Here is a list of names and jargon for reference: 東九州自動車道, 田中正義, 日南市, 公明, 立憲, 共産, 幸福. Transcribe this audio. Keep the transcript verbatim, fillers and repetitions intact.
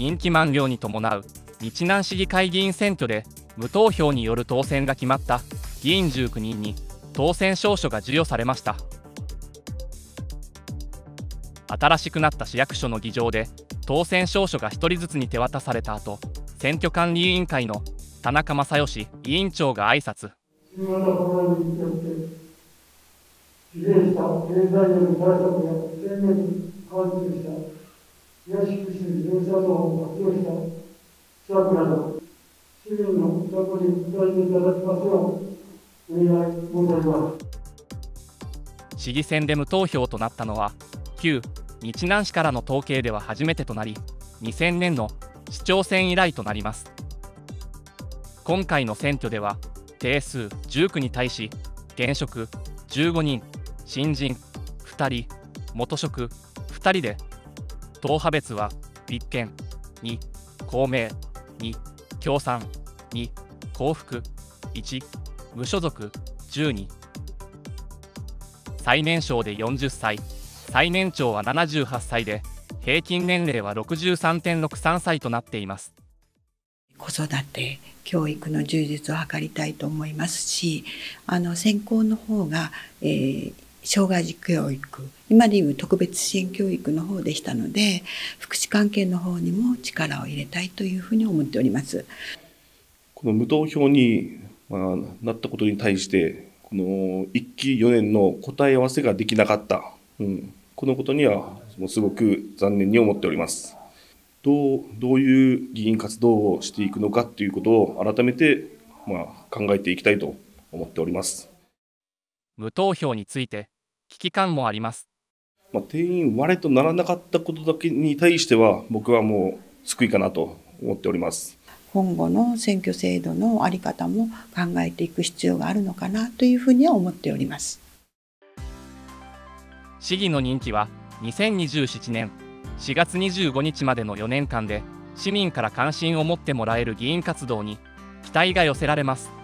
任期満了に伴う日南市議会議員選挙で無投票による当選が決まった議員じゅうきゅうにんに当選証書が授与されました。新しくなった市役所の議場で当選証書がひとりずつに手渡された後、選挙管理委員会の田中正義委員長が挨拶。新型コロナによって疲弊した経済への対策や宣言に関係した東福祉自動車道を活用した施策など、市民の参考にご対応いただきますようお願い申し上げます。市議選で無投票となったのは、旧日南市からの統計では初めてとなり、にせんねんの市長選以来となります。今回の選挙では、定数じゅうきゅうに対し、現職じゅうごにん、新人ふたり、元職ふたりで、党派別は立憲に、公明に、共産に、幸福いち、無所属じゅうに。最年少でよんじゅっさい、最年長はななじゅうはっさいで、平均年齢は ろくじゅうさんてんろくじゅうさんさいとなっています。子育て教育の充実を図りたいと思いますし、あの専攻の方が、えー、障害児教育、今でいう特別支援教育の方でしたので、福祉関係の方にも力を入れたいというふうに思っております。この無投票に、まあ、なったことに対して、このいっきよねんの答え合わせができなかった、うん、このことにはすごく残念に思っております。どう、どういう議員活動をしていくのかということを改めて、まあ、考えていきたいと思っております。無投票について危機感もあります。まあ、定員割れとならなかったことだけに対しては僕はもう救いかなと思っております。今後の選挙制度の在り方も考えていく必要があるのかなというふうには思っております。市議の任期はにせんにじゅうななねんしがつにじゅうごにちまでのよねんかんで市民から関心を持ってもらえる議員活動に期待が寄せられます。